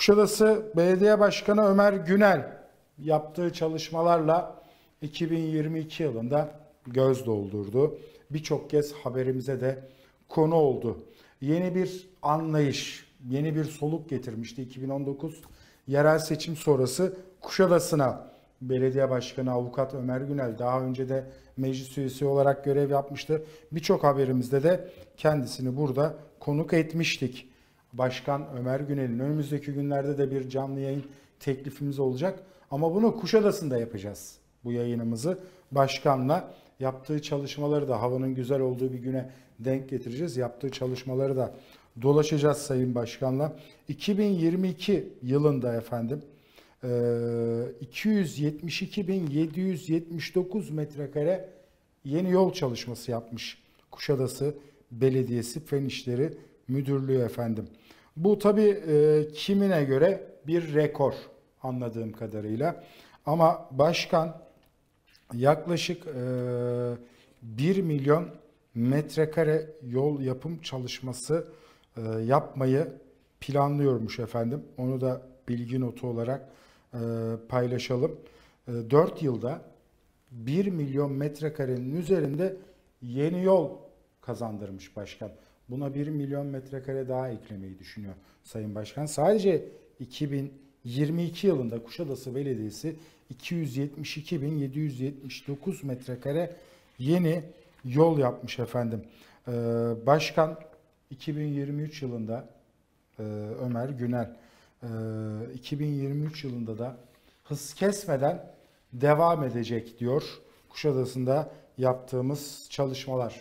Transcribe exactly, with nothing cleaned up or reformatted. Kuşadası Belediye Başkanı Ömer Günel yaptığı çalışmalarla iki bin yirmi iki yılında göz doldurdu. Birçok kez haberimize de konu oldu. Yeni bir anlayış, yeni bir soluk getirmişti. iki bin on dokuz yerel seçim sonrası Kuşadası'na Belediye Başkanı Avukat Ömer Günel daha önce de meclis üyesi olarak görev yapmıştı. Birçok haberimizde de kendisini burada konuk etmiştik. Başkan Ömer Günel'in önümüzdeki günlerde de bir canlı yayın teklifimiz olacak. Ama bunu Kuşadası'nda yapacağız bu yayınımızı. Başkanla yaptığı çalışmaları da havanın güzel olduğu bir güne denk getireceğiz. Yaptığı çalışmaları da dolaşacağız Sayın Başkan'la. iki bin yirmi iki yılında efendim iki yüz yetmiş iki bin yedi yüz yetmiş dokuz metrekare yeni yol çalışması yapmış Kuşadası Belediyesi Fen İşleri Müdürlüğü efendim. Bu tabii kimine göre bir rekor anladığım kadarıyla. Ama başkan yaklaşık bir milyon metrekare yol yapım çalışması yapmayı planlıyormuş efendim. Onu da bilgi notu olarak paylaşalım. dört yılda bir milyon metrekarenin üzerinde yeni yol kazandırmış başkan. Buna bir milyon metrekare daha eklemeyi düşünüyor Sayın Başkan. Sadece iki bin yirmi iki yılında Kuşadası Belediyesi iki yüz yetmiş iki bin yedi yüz yetmiş dokuz metrekare yeni yol yapmış efendim. Ee, başkan iki bin yirmi üç yılında e, Ömer Günel e, iki bin yirmi üç yılında da hız kesmeden devam edecek diyor Kuşadası'nda yaptığımız çalışmalar.